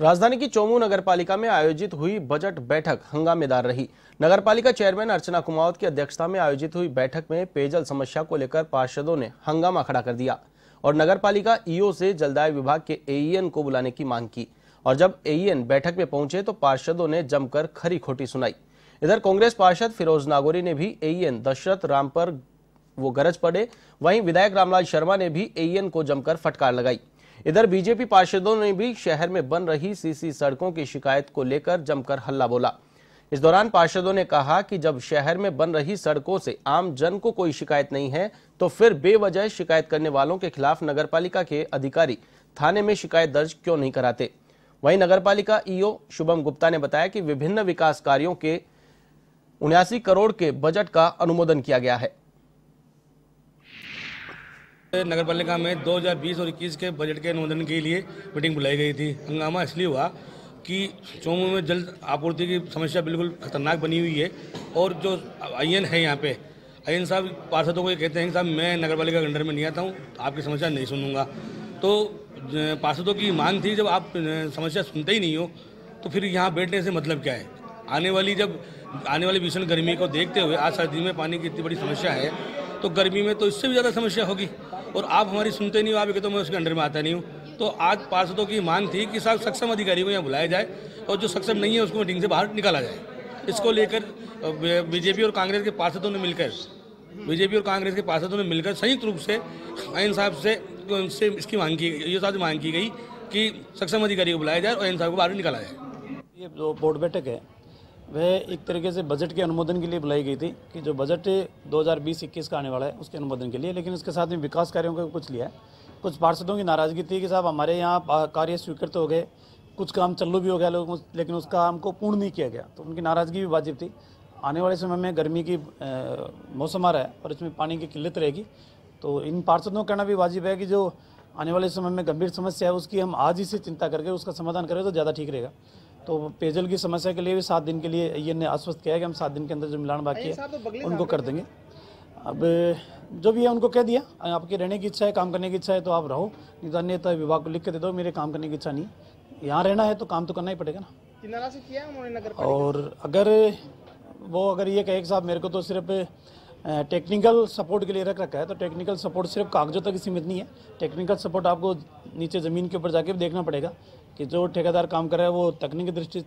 राजधानी की चौमूं नगरपालिका में आयोजित हुई बजट बैठक हंगामेदार रही। नगरपालिका चेयरमैन अर्चना कुमार की अध्यक्षता में आयोजित हुई बैठक में पेयजल समस्या को लेकर पार्षदों ने हंगामा खड़ा कर दिया और नगरपालिका ईओ से जलदाय विभाग के एईएन को बुलाने की मांग की। और जब एईएन बैठक में पहुंचे तो पार्षदों ने जमकर खरी खोटी सुनाई। इधर कांग्रेस पार्षद फिरोज नागोरी ने भी एईएन दशरथ राम पर वो गरज पड़े, वहीं विधायक रामलाल शर्मा ने भी एईएन को जमकर फटकार लगाई। इधर बीजेपी पार्षदों ने भी शहर में बन रही सीसी सड़कों की शिकायत को लेकर जमकर हल्ला बोला। इस दौरान पार्षदों ने कहा कि जब शहर में बन रही सड़कों से आम जन को कोई शिकायत नहीं है तो फिर बेवजह शिकायत करने वालों के खिलाफ नगरपालिका के अधिकारी थाने में शिकायत दर्ज क्यों नहीं कराते। वहीं नगरपालिका ईओ शुभम गुप्ता ने बताया कि विभिन्न विकास कार्यों के 79 करोड़ के बजट का अनुमोदन किया गया है। नगरपालिका में 2020 और 21 के बजट के अनुमोदन के लिए मीटिंग बुलाई गई थी। हंगामा इसलिए हुआ कि चौमूं में जल आपूर्ति की समस्या बिल्कुल खतरनाक बनी हुई है और जो आईएन है यहाँ पे, आईएन साहब पार्षदों को ये कहते हैं कि साहब मैं नगरपालिका के अंडर में नहीं आता हूँ, आपकी समस्या नहीं सुनूंगा। तो पार्षदों की मांग थी जब आप समस्या सुनते ही नहीं हो तो फिर यहाँ बैठने से मतलब क्या है। आने वाली भीषण गर्मी को देखते हुए आज सर्दी में पानी की इतनी बड़ी समस्या है तो गर्मी में तो इससे भी ज़्यादा समस्या होगी और आप हमारी सुनते नहीं हो। आप तो मैं उसके अंडर में आता नहीं हूँ। तो आज पार्षदों की मांग थी कि साहब सक्षम अधिकारी को यहाँ बुलाया जाए और जो सक्षम नहीं है उसको मीटिंग से बाहर निकाला जाए। इसको लेकर बीजेपी और कांग्रेस के पार्षदों ने मिलकर संयुक्त रूप से आईएन साहब से इसकी मांग की, ये साहब मांग की गई कि सक्षम अधिकारी को बुलाया जाए और आईएन साहब को बाहर निकाला जाए। ये जो बोर्ड बैठक है वह एक तरीके से बजट के अनुमोदन के लिए बुलाई गई थी कि जो बजट 2020-21 का आने वाला है उसके अनुमोदन के लिए, लेकिन उसके साथ में विकास कार्यों का कुछ लिया है। कुछ पार्षदों की नाराज़गी थी कि साहब हमारे यहाँ कार्य स्वीकृत हो गए, कुछ काम चालू भी हो गया लोगों, लेकिन उस काम को पूर्ण नहीं किया गया, तो उनकी नाराज़गी भी वाजिब थी। आने वाले समय में गर्मी की मौसम आ रहा है और इसमें पानी की किल्लत रहेगी, तो इन पार्षदों का कहना भी वाजिब है कि जो आने वाले समय में गंभीर समस्या है उसकी हम आज ही से चिंता करके उसका समाधान करें तो ज़्यादा ठीक रहेगा। तो पेयजल की समस्या के लिए भी 7 दिन के लिए ये ने आश्वस्त किया है कि हम 7 दिन के अंदर जो मिलान बाकी है उनको कर देंगे। अब जो भी है उनको कह दिया, आपकी रहने की इच्छा है, काम करने की इच्छा है तो आप रहो, नहीं तो अन्यथा विभाग को लिख के दे दो मेरे काम करने की इच्छा नहीं, यहाँ रहना है तो काम तो करना ही पड़ेगा ना। से किया नगर और अगर ये कहे कि साहब मेरे को तो सिर्फ टेक्निकल सपोर्ट के लिए रख रखा है तो टेक्निकल सपोर्ट सिर्फ कागजों तक सीमित नहीं है। टेक्निकल सपोर्ट आपको नीचे ज़मीन के ऊपर जाके भी देखना पड़ेगा कि जो ठेकेदार काम कर रहा है वो तकनीकी दृष्टि